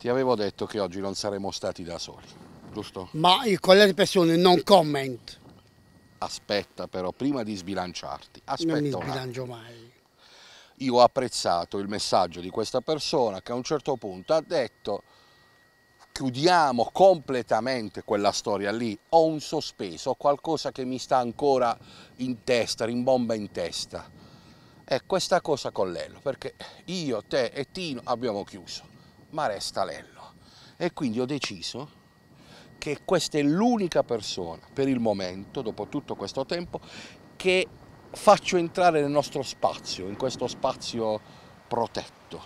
Ti avevo detto che oggi non saremmo stati da soli, giusto? Ma il collega di pressione non commenta. Aspetta però, prima di sbilanciarti, aspetta un attimo. Non mi sbilancio mai. Io ho apprezzato il messaggio di questa persona che a un certo punto ha detto chiudiamo completamente quella storia lì, ho un sospeso, ho qualcosa che mi sta ancora in testa, rimbomba in testa. È questa cosa con Lello, perché io, te e Tino abbiamo chiuso, ma resta Lello. E quindi ho deciso che questa è l'unica persona, per il momento, dopo tutto questo tempo, che faccio entrare nel nostro spazio, in questo spazio protetto.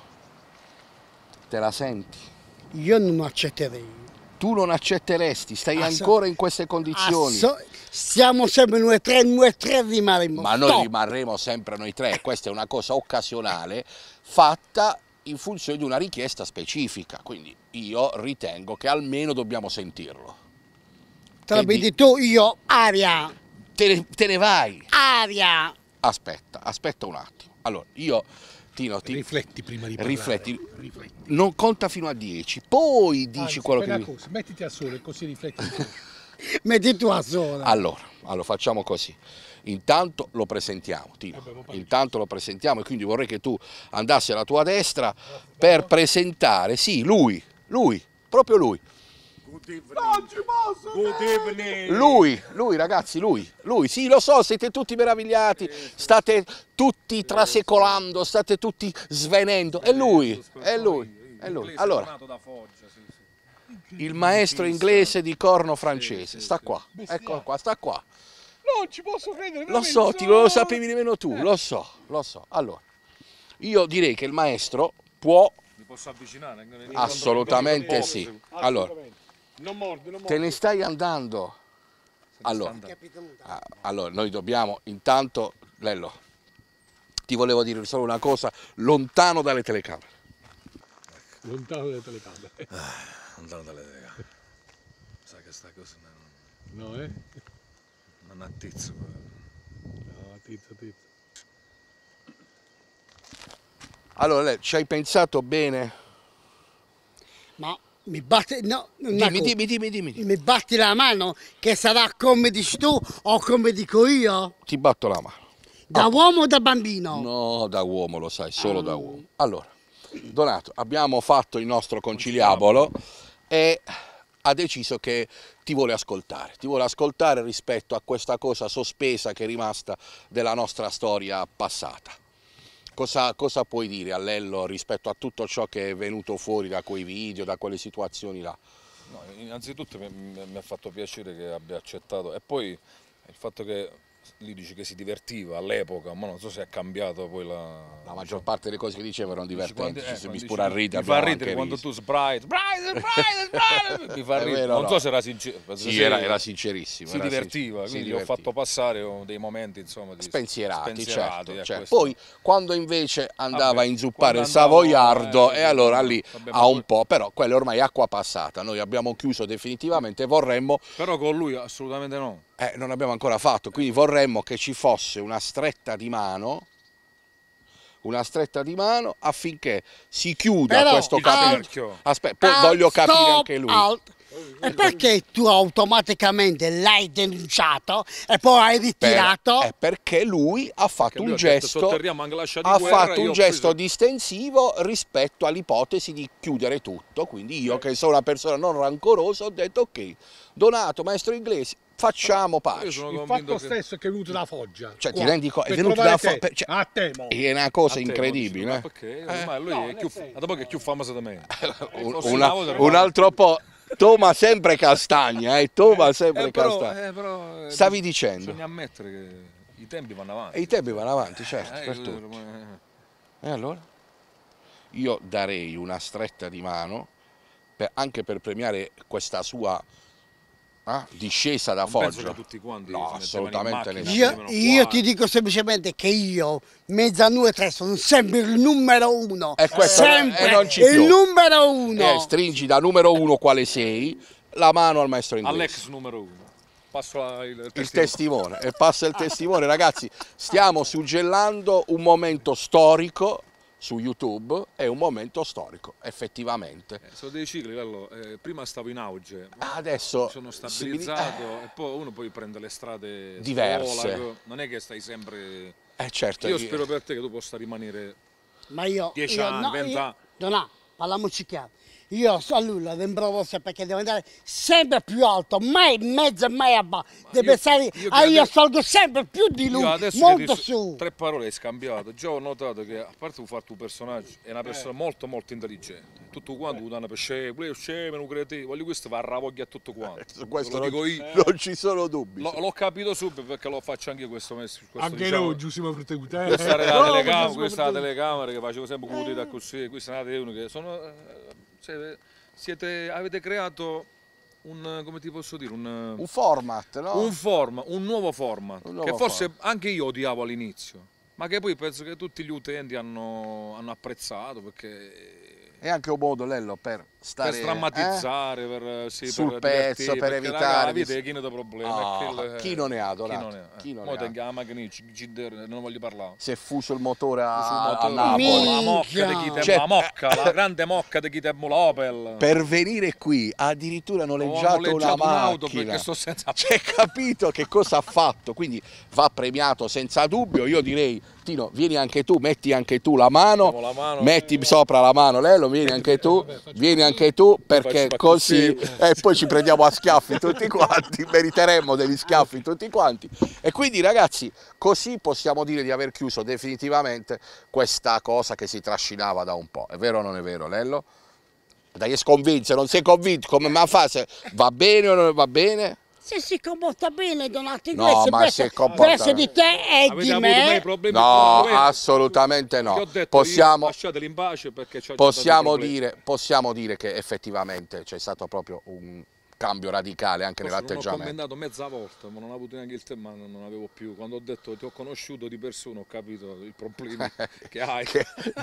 Te la senti? Io non accetterei. Tu non accetteresti, stai ancora in queste condizioni. Siamo sempre noi tre rimarremo. Ma noi rimarremo sempre noi tre, questa è una cosa occasionale fatta in funzione di una richiesta specifica, quindi io ritengo che almeno dobbiamo sentirlo. Te lo vedi tu, io, aria. Te ne vai. Aria. Aspetta un attimo. Allora, io, Tino, rifletti prima di parlare. Rifletti. Non conta fino a 10, poi dici quello che dici. Mettiti al sole, così rifletti. Metti tu a sola. Allora, facciamo così. Intanto lo presentiamo, Tino. Intanto lo presentiamo, e quindi vorrei che tu andassi alla tua destra per presentare, sì, lui, proprio lui. Lui, ragazzi, lui, sì, lo so, siete tutti meravigliati, state tutti trasecolando, state tutti svenendo, è lui. Allora, il maestro inglese di corno francese, sta qua, eccolo qua, sta qua. Non ci posso credere. Lo so, lo sapevi nemmeno tu, lo so. Allora, io direi che il maestro può... Mi posso avvicinare? Assolutamente sì. Allora, non morde, non morde. Te ne stai andando. Allora, noi dobbiamo intanto... Lello, ti volevo dire solo una cosa, lontano dalle telecamere. Lontano dalle telecamere. Lontano dalle telecamere. Sai che sta cosa... No, Non attizzo. No, attizzo. Allora, lei, ci hai pensato bene? Ma mi batti... No, dimmi. Mi batti la mano che sarà come dici tu o come dico io? Ti batto la mano. Da uomo o da bambino? No, da uomo, lo sai, solo da uomo. Allora, Donato, abbiamo fatto il nostro conciliabolo e... ha deciso che ti vuole ascoltare rispetto a questa cosa sospesa che è rimasta della nostra storia passata. Cosa puoi dire a Lello rispetto a tutto ciò che è venuto fuori da quei video, da quelle situazioni là? No, innanzitutto mi ha fatto piacere che abbia accettato, e poi il fatto che lì dice che si divertiva all'epoca, ma non so se è cambiato poi la maggior parte delle cose che diceva erano divertenti, si misura a ridere. Mi fa ridere quando tu sbright, mi fa ridere. Non so se era sincero. Sì, era sincerissimo. Si divertiva, quindi ho fatto passare dei momenti, insomma, di spensierati, certo. Poi quando invece andava a inzuppare il Savoiardo, e allora lì ha un po', però quello ormai è acqua passata, noi abbiamo chiuso definitivamente, vorremmo... Però con lui assolutamente no. Non abbiamo ancora fatto, quindi vorremmo che ci fosse una stretta di mano affinché si chiuda però questo capitolo. Aspetta, poi voglio capire anche lui. E perché tu automaticamente l'hai denunciato e poi hai ritirato? È perché lui ha fatto un gesto, distensivo rispetto all'ipotesi di chiudere tutto, quindi io che sono una persona non rancorosa ho detto ok, Donato, maestro inglese, facciamo pace. Il fatto stesso è che è venuto da Foggia. Cioè, ti rendi conto? È venuto da Foggia. Cioè, a Temo. È una cosa incredibile. Ma perché? Ormai lui è più famoso da me. Un altro po'. Toma sempre castagna, castagna. Però, stavi dicendo. Bisogna ammettere che i tempi vanno avanti. I tempi vanno avanti, certo, per tutti. E allora? Io darei una stretta di mano, anche per premiare questa sua... discesa da Foggia. No, assolutamente nessuno. Io ti dico semplicemente che io, mezzo a noi tre, sono sempre il numero uno. E questo non ci più. Il numero uno. Stringi da numero uno quale sei la mano al maestro inglese. All'ex numero uno. Passo il testimone. E passa il testimone, ragazzi. Stiamo suggellando un momento storico. su YouTube è un momento storico, effettivamente. Sono dei cicli, Lello. Prima stavo in auge, adesso sono stabilizzato e poi uno poi prende le strade diverse. Scuola, non è che stai sempre... certo. Io spero per te che tu possa rimanere 10 anni, 20 anni. Donato, parliamoci chiaro. Io a lui la rimprovo sempre perché devo andare sempre più alto, mai in mezzo e mai a basso. Deve stare, io salgo sempre più di lui, molto su. Tre parole hai scambiato, già ho notato che a parte tu fare tuo personaggio, è una persona molto molto intelligente. Tutto quanto lo danno per scemo, non creativo, voglio questo va a ravoglia tutto quanto. Su questo lo dico io. Non ci sono dubbi. L'ho capito subito perché lo faccio anche io questo mese. Anche noi, Giuseppe Fruttegutè. Questa era la telecamera, questa è la telecamera che facevo sempre così da così, questa è una telecamera che sono... Cioè, avete creato un, come ti posso dire, un format, no? Un nuovo format, un nuovo che forse anche io odiavo all'inizio, ma che poi penso che tutti gli utenti hanno apprezzato, perché è anche un modo, Lello, per stare, per strammatizzare, per, sul pezzo, per evitare chi ne ha problemi, chi non ne ha, Donato, chi non ne ha. Mo' la macchina, non voglio parlare. Si è fuso il motore a Napoli. La mocca di chi la mocca, la grande mocca di chi te l'Opel. Per venire qui addirittura noleggiato una macchina. Perché sto senza... C'è capito che cosa ha fatto, quindi va premiato senza dubbio. Io direi, Tino, vieni anche tu, metti anche tu la mano, metti sopra la mano, Lello, vieni anche tu, vieni anche tu, perché così poi ci prendiamo a schiaffi tutti quanti, meriteremmo degli schiaffi tutti quanti. E quindi, ragazzi, così possiamo dire di aver chiuso definitivamente questa cosa che si trascinava da un po'. È vero o non è vero, Lello? Dai, sconvince, non sei convinto, come ma fa, se va bene o non va bene? Se si comporta bene, Donato, questo di te è di me. No, assolutamente no. Ho detto, lasciateli in pace, perché possiamo dire che effettivamente c'è stato proprio un cambio radicale anche nell'atteggiamento. Ho commentato mezza volta, ma non ho avuto neanche il tempo, non avevo più. Quando ho detto ti ho conosciuto di persona, ho capito il problema che hai.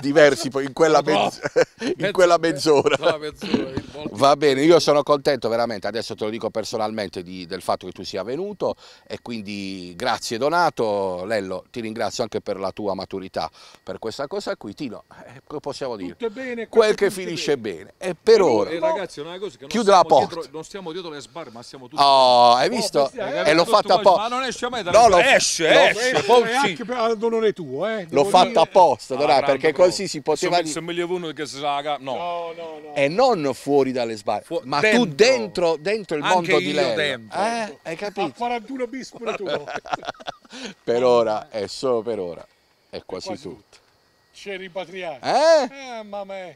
Diversi poi in quella mezz'ora. Va bene, io sono contento veramente, adesso te lo dico personalmente, del fatto che tu sia venuto, e quindi grazie, Donato. Lello, ti ringrazio anche per la tua maturità per questa cosa qui. Tino, possiamo dire tutto bene, quel che finisce bene. E per ora ragazzi, una cosa che chiude la porta. Non stiamo dietro le sbarre, ma siamo tutti... Oh, hai visto? E l'ho fatta apposta. Ma non esce mai da... No, esce. Anche non è tuo, eh. L'ho fatta apposta, Donato, perché così si poteva... Se meglio uno che si saga... No, no, no. E non fuori dalle sbarre, ma tu dentro il mondo di Lello. Hai capito? A 41 bis pure tu. Per ora, è solo per ora, è quasi tutto. C'è rimpatriato. Mamma mia.